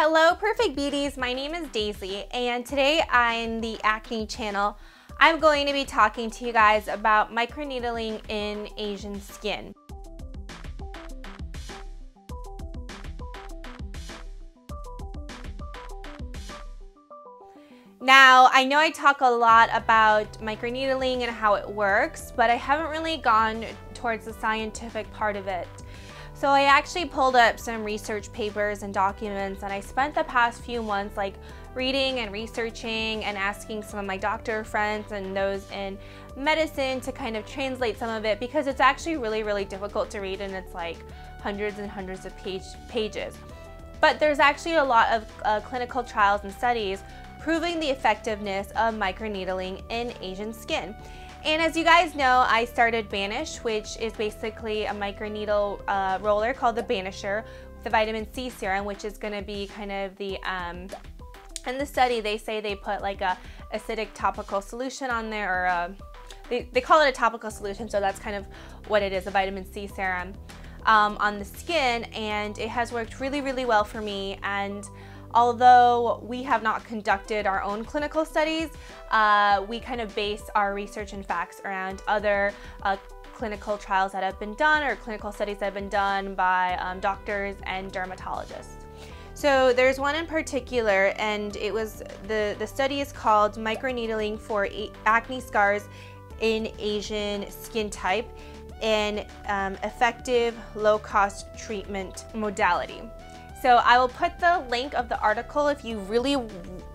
Hello Perfect Beauties, my name is Daisy and today on the Acne Channel I'm going to be talking to you guys about microneedling in Asian skin. Now, I know I talk a lot about microneedling and how it works, but I haven't really gone towards the scientific part of it. So I actually pulled up some research papers and documents, and I spent the past few months like reading and researching and asking some of my doctor friends and those in medicine to kind of translate some of it, because it's actually really difficult to read and it's like hundreds and hundreds of pages. But there's actually a lot of clinical trials and studies proving the effectiveness of microneedling in Asian skin. And as you guys know, I started Banish, which is basically a microneedle roller called the Banisher, with the vitamin C serum, which is going to be kind of the, in the study they say they put like a acidic topical solution on there, or they call it a topical solution, so that's kind of what it is, a vitamin C serum on the skin, and it has worked really well for me. And although we have not conducted our own clinical studies, we kind of base our research and facts around other clinical trials that have been done, or clinical studies that have been done by doctors and dermatologists. So there's one in particular, and it was the study is called Microneedling for Acne Scars in Asian Skin Type, an effective low-cost treatment modality. So I will put the link of the article if you really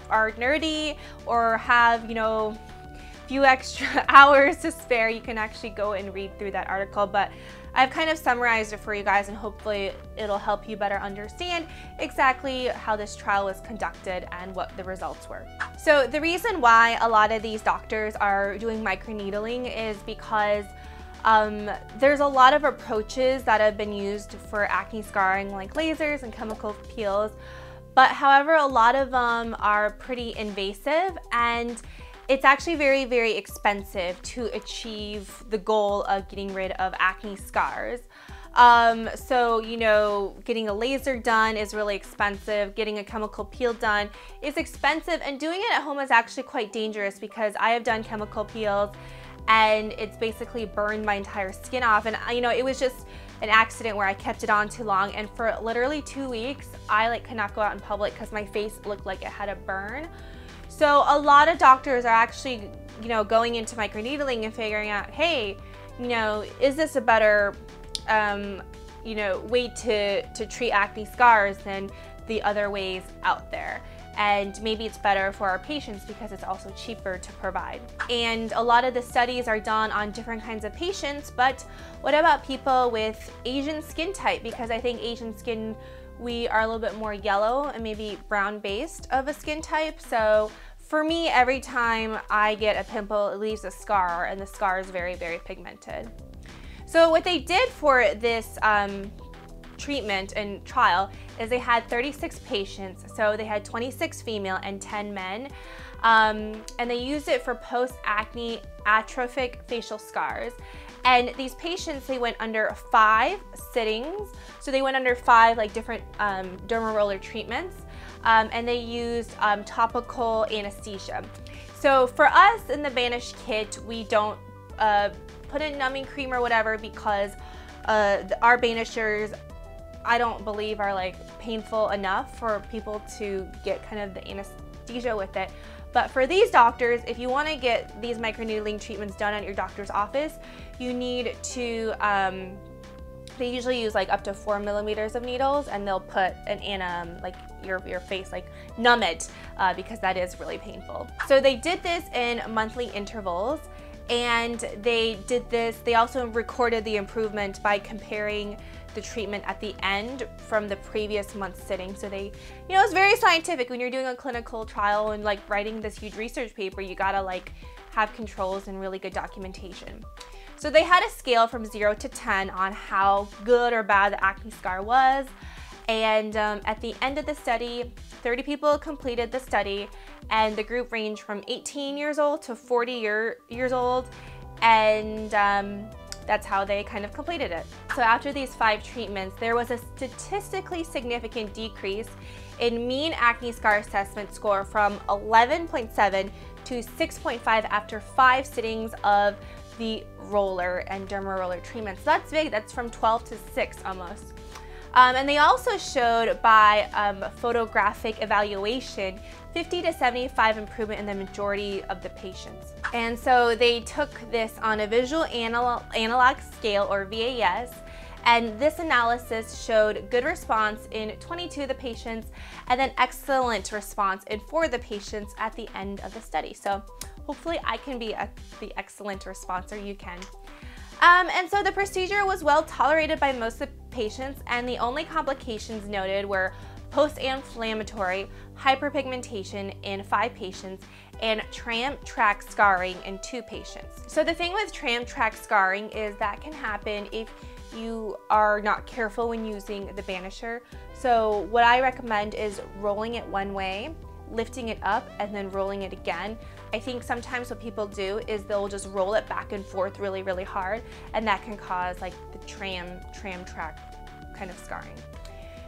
are nerdy or have, you know, a few extra hours to spare. You can actually go and read through that article, but I've kind of summarized it for you guys, and hopefully it'll help you better understand exactly how this trial was conducted and what the results were. So the reason why a lot of these doctors are doing microneedling is because there's a lot of approaches that have been used for acne scarring, like lasers and chemical peels, but however a lot of them are pretty invasive, and it's actually very expensive to achieve the goal of getting rid of acne scars. So, you know, getting a laser done is really expensive, getting a chemical peel done is expensive, and doing it at home is actually quite dangerous, because I have done chemical peels and it's basically burned my entire skin off. And you know, it was just an accident where I kept it on too long, and for literally 2 weeks I like could not go out in public because my face looked like it had a burn. So a lot of doctors are actually, you know, going into microneedling and figuring out, hey, you know, is this a better you know, way to treat acne scars than the other ways out there? And maybe it's better for our patients because it's also cheaper to provide. And a lot of the studies are done on different kinds of patients, but what about people with Asian skin type? Because I think Asian skin, we are a little bit more yellow and maybe brown based of a skin type. So for me, every time I get a pimple, it leaves a scar, and the scar is very pigmented. So what they did for this treatment and trial is they had 36 patients, so they had 26 female and 10 men, and they used it for post-acne atrophic facial scars. And these patients, they went under 5 sittings, so they went under 5 like different dermaroller treatments, and they used topical anesthesia. So for us in the Banish Kit, we don't put in numbing cream or whatever, because our banishers, I don't believe, are like painful enough for people to get kind of the anesthesia with it. But for these doctors, if you want to get these microneedling treatments done at your doctor's office, you need to, they usually use like up to 4 millimeters of needles, and they'll put an like your face, like numb it, because that is really painful. So they did this in monthly intervals, and they did this, they also recorded the improvement by comparing the treatment at the end from the previous month's sitting. So they, you know, it's very scientific. When you're doing a clinical trial and like writing this huge research paper, you gotta like have controls and really good documentation. So they had a scale from 0 to 10 on how good or bad the acne scar was. And at the end of the study, 30 people completed the study, and the group ranged from 18 years old to 40 years old. And that's how they kind of completed it. So after these 5 treatments, there was a statistically significant decrease in mean acne scar assessment score from 11.7 to 6.5 after 5 sittings of the roller and Dermaroller treatments. So that's big, that's from 12 to 6 almost. And they also showed by photographic evaluation 50 to 75% improvement in the majority of the patients. And so they took this on a visual analog scale, or VAS, and this analysis showed good response in 22 of the patients and then excellent response in 4 of the patients at the end of the study. So hopefully I can be the excellent response, or you can. And so the procedure was well tolerated by most of the patients, and the only complications noted were post-inflammatory hyperpigmentation in 5 patients and tram track scarring in 2 patients. So the thing with tram track scarring is that can happen if you are not careful when using the Banisher. So what I recommend is rolling it one way, lifting it up, and then rolling it again. I think sometimes what people do is they'll just roll it back and forth really, really hard, and that can cause like the tram track kind of scarring.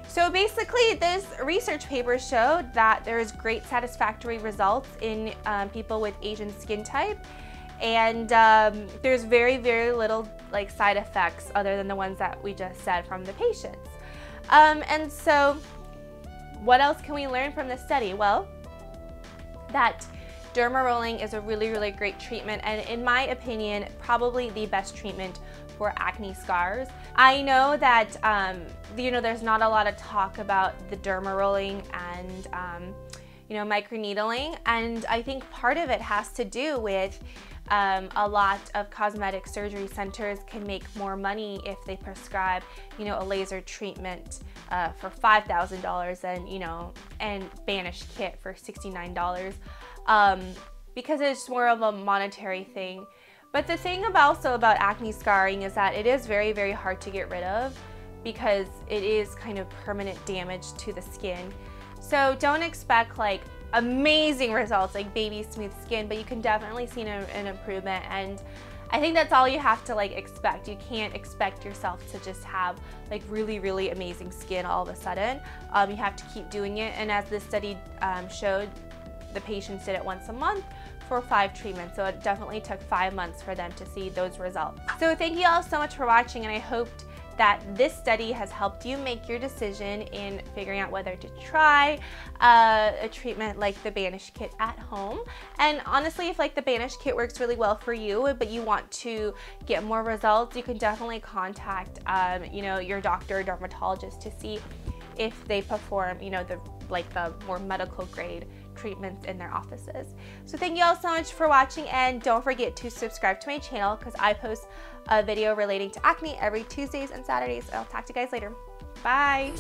So basically, this research paper showed that there is great satisfactory results in people with Asian skin type, and there's very, very little like side effects other than the ones that we just said from the patients. And so, what else can we learn from this study? Well, that dermarolling is a really, really great treatment, and in my opinion, probably the best treatment for acne scars. I know that you know, there's not a lot of talk about the dermarolling and you know, microneedling, and I think part of it has to do with a lot of cosmetic surgery centers can make more money if they prescribe, you know, a laser treatment for $5,000 and, you know, and Banish Kit for $69, because it's more of a monetary thing. But the thing about, also about acne scarring is that it is very, very hard to get rid of because it is kind of permanent damage to the skin. So don't expect like amazing results, like baby smooth skin, but you can definitely see an improvement, and I think that's all you have to like expect. You can't expect yourself to just have like really, really amazing skin all of a sudden. You have to keep doing it, and as this study showed, the patients did it once a month for 5 treatments, so it definitely took 5 months for them to see those results. So thank you all so much for watching, and I hoped that this study has helped you make your decision in figuring out whether to try a treatment like the Banish Kit at home. And honestly, if like the Banish Kit works really well for you, but you want to get more results, you can definitely contact you know, your doctor or dermatologist to see if they perform, you know, the more medical grade treatments in their offices. So thank you all so much for watching, and don't forget to subscribe to my channel because I post a video relating to acne every Tuesdays and Saturdays. I'll talk to you guys later. Bye.